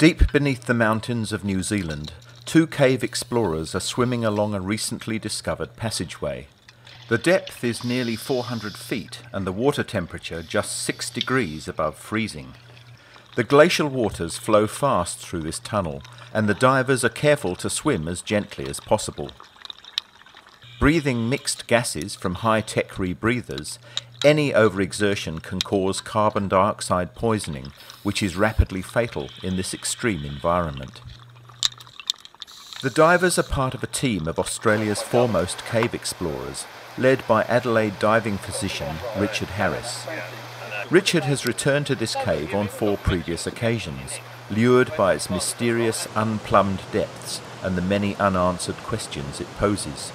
Deep beneath the mountains of New Zealand, two cave explorers are swimming along a recently discovered passageway. The depth is nearly 400 feet and the water temperature just 6 degrees above freezing. The glacial waters flow fast through this tunnel, and the divers are careful to swim as gently as possible. Breathing mixed gases from high-tech rebreathers, any overexertion can cause carbon dioxide poisoning, which is rapidly fatal in this extreme environment. The divers are part of a team of Australia's foremost cave explorers, led by Adelaide diving physician Richard Harris. Richard has returned to this cave on 4 previous occasions, lured by its mysterious, unplumbed depths and the many unanswered questions it poses.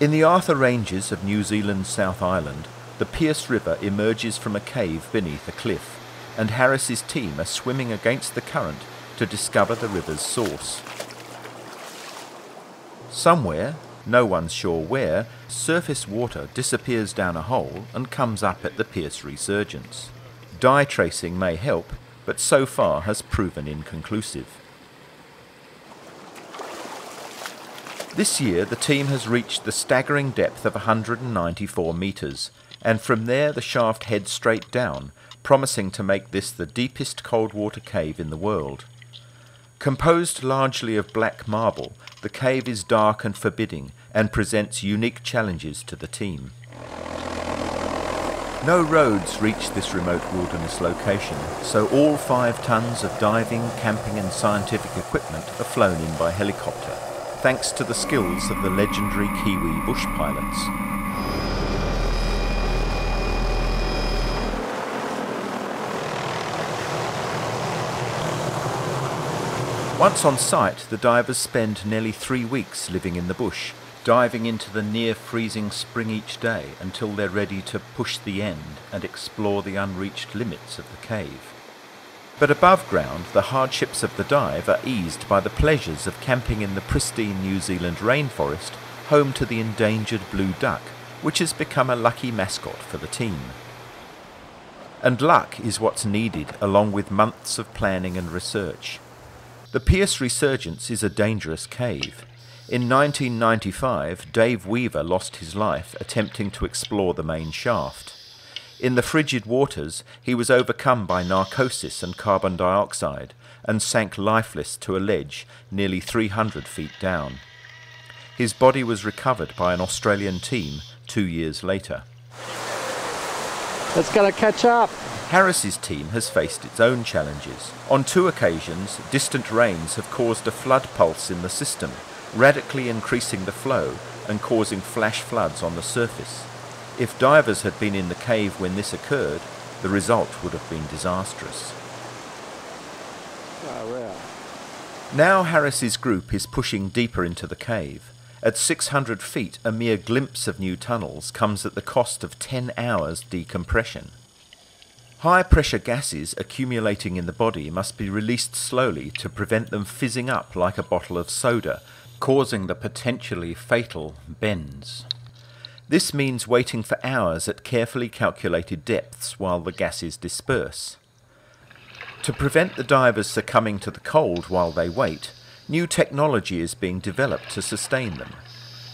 In the Arthur Ranges of New Zealand's South Island, the Pearse River emerges from a cave beneath a cliff, and Harris's team are swimming against the current to discover the river's source. Somewhere, no one's sure where, surface water disappears down a hole and comes up at the Pearse Resurgence. Dye tracing may help, but so far has proven inconclusive. This year the team has reached the staggering depth of 194 metres, and from there the shaft heads straight down, promising to make this the deepest cold water cave in the world. Composed largely of black marble, the cave is dark and forbidding and presents unique challenges to the team. No roads reach this remote wilderness location, so all 5 tons of diving, camping and scientific equipment are flown in by helicopter, thanks to the skills of the legendary Kiwi bush pilots. Once on site, the divers spend nearly 3 weeks living in the bush, diving into the near-freezing spring each day until they're ready to push the end and explore the unreached limits of the cave. But above ground, the hardships of the dive are eased by the pleasures of camping in the pristine New Zealand rainforest, home to the endangered blue duck, which has become a lucky mascot for the team. And luck is what's needed, along with months of planning and research. The Pearse Resurgence is a dangerous cave. In 1995, Dave Weaver lost his life attempting to explore the main shaft. In the frigid waters, he was overcome by narcosis and carbon dioxide and sank lifeless to a ledge nearly 300 feet down. His body was recovered by an Australian team 2 years later. It's going to catch up. Harris's team has faced its own challenges. On 2 occasions, distant rains have caused a flood pulse in the system, radically increasing the flow and causing flash floods on the surface. If divers had been in the cave when this occurred, the result would have been disastrous. Now Harris's group is pushing deeper into the cave. At 600 feet, a mere glimpse of new tunnels comes at the cost of 10 hours decompression. High-pressure gases accumulating in the body must be released slowly to prevent them fizzing up like a bottle of soda, causing the potentially fatal bends. This means waiting for hours at carefully calculated depths while the gases disperse. To prevent the divers succumbing to the cold while they wait, new technology is being developed to sustain them.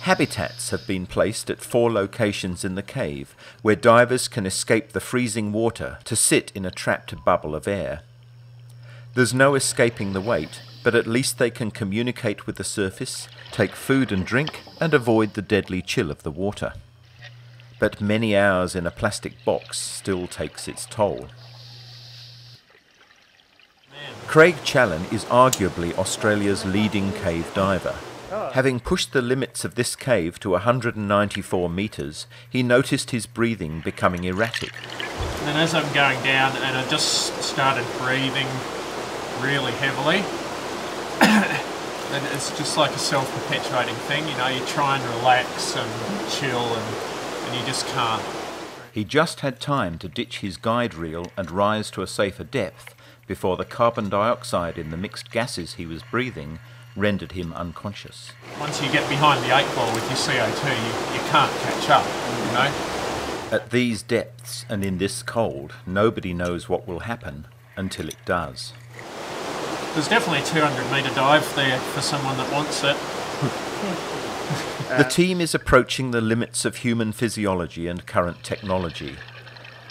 Habitats have been placed at 4 locations in the cave, where divers can escape the freezing water to sit in a trapped bubble of air. There's no escaping the weight, but at least they can communicate with the surface, take food and drink, and avoid the deadly chill of the water. But many hours in a plastic box still takes its toll. Craig Challen is arguably Australia's leading cave diver. Having pushed the limits of this cave to 194 metres, he noticed his breathing becoming erratic. And as I'm going down, and I just started breathing really heavily, and it's just like a self-perpetuating thing, you know, you try and relax and chill and you just can't. He just had time to ditch his guide reel and rise to a safer depth, before the carbon dioxide in the mixed gases he was breathing rendered him unconscious. Once you get behind the 8 ball with your CO2, you can't catch up, you know. At these depths and in this cold, nobody knows what will happen until it does. There's definitely a 200-metre dive there for someone that wants it. The team is approaching the limits of human physiology and current technology.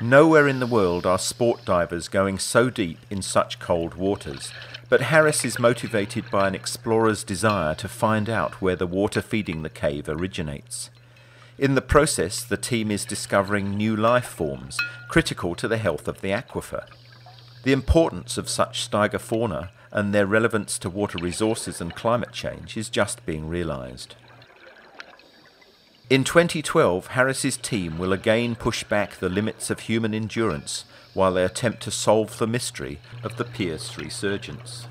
Nowhere in the world are sport divers going so deep in such cold waters, but Harris is motivated by an explorer's desire to find out where the water feeding the cave originates. In the process, the team is discovering new life forms, critical to the health of the aquifer. The importance of such stygofauna and their relevance to water resources and climate change is just being realised. In 2012, Harris's team will again push back the limits of human endurance while they attempt to solve the mystery of the Pearse Resurgence.